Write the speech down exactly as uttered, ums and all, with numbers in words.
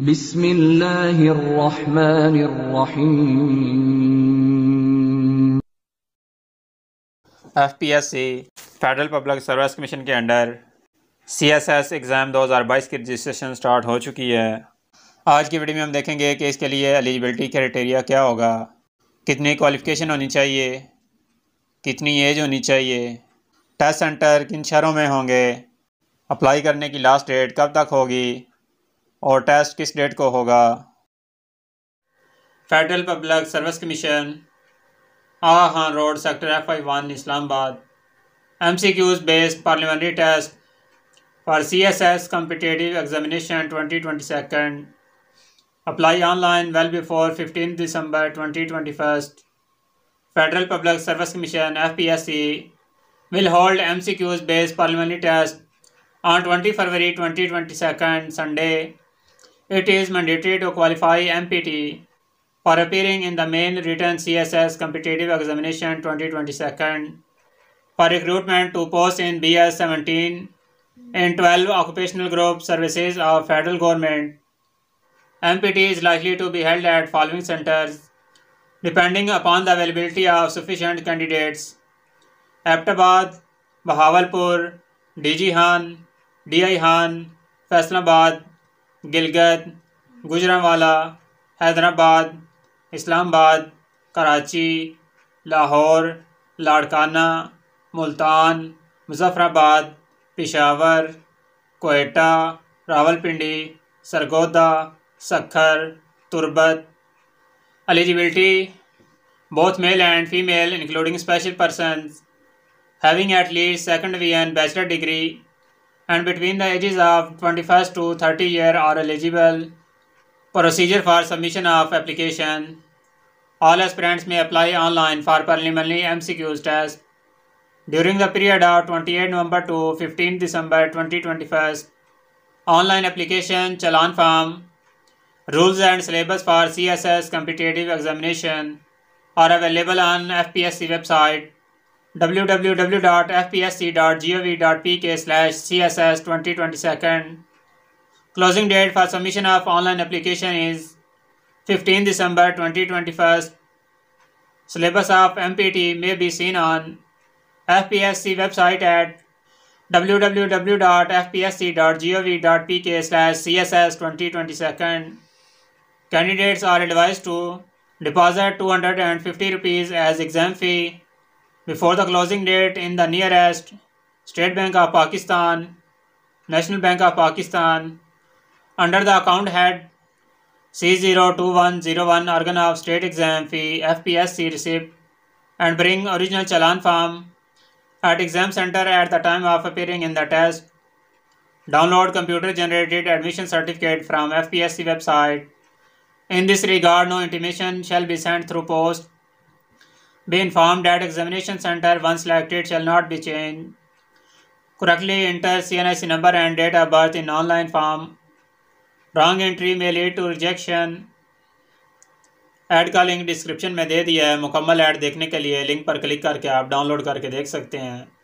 बिस्मिल्लाहिर्रहमानिर्रहीम। F P S C federal public service commission के under C S S exam दो हज़ार बाईस की रजिस्ट्रेशन स्टार्ट हो चुकी है। आज की वीडियो में हम देखेंगे कि इसके लिए एलिजिबिलिटी क्राइटेरिया क्या होगा, कितनी क्वालिफ़िकेशन होनी चाहिए, कितनी एज होनी चाहिए, टेस्ट सेंटर किन शहरों में होंगे, अप्लाई करने की लास्ट डेट कब तक होगी और टेस्ट किस डेट को होगा। Federal public service commission Agha Khan road sector F I one Islamabad. M C Qs based parliamentary test for C S S competitive examination twenty twenty second. Apply online well before fifteen December twenty twenty first. Federal public service commission F P S C will hold M C Qs based parliamentary test on twenty February twenty twenty second Sunday. It is mandatory to qualify M P T for appearing in the main written C S S competitive examination twenty twenty-two for recruitment to posts in B S seventeen in twelve occupational group services of federal government. M P T is likely to be held at following centers depending upon the availability of sufficient candidates: Abbottabad, Bahawalpur, D G Han, D I Han, Faisalabad, Gilgit, Gujranwala, Hyderabad, Islamabad, Karachi, Lahore, Larkana, Multan, Muzaffarabad, Peshawar, Quetta, Rawalpindi, Sargodha, Sukkur, Turbat. Eligibility: both male and female including special persons having at least second वीएन bachelor degree and between the ages of twenty-first to thirty year are eligible. Procedure for submission of application: all aspirants may apply online for preliminary M C Q test during the period of twenty-eighth November to fifteenth December twenty twenty-one. Online application challan form, rules and syllabus for C S S competitive examination are available on F P S C website w w w dot f p s c dot gov dot p k slash c s s twenty twenty-two. Closing date for submission of online application is fifteenth December twenty twenty-one. Syllabus of M P T may be seen on F P S C website at w w w dot f p s c dot gov dot p k slash c s s twenty twenty-two. Candidates are advised to deposit two hundred fifty rupees as exam fee before the closing date in the nearest State Bank of Pakistan, National Bank of Pakistan, under the account head C zero two one zero one, organ of state exam fee F P S C receipt, and bring original challan form at exam center at the time of appearing in the test. Download computer generated admission certificate from F P S C website. In this regard, no intimation shall be sent through post. Be informed that examination center once selected shall not be changed. Correctly enter C N I C number and date of birth in online form. Wrong entry may lead to rejection. Ad का link description में दे दिया है। मुकम्मल add देखने के लिए link पर क्लिक करके आप डाउनलोड करके देख सकते हैं।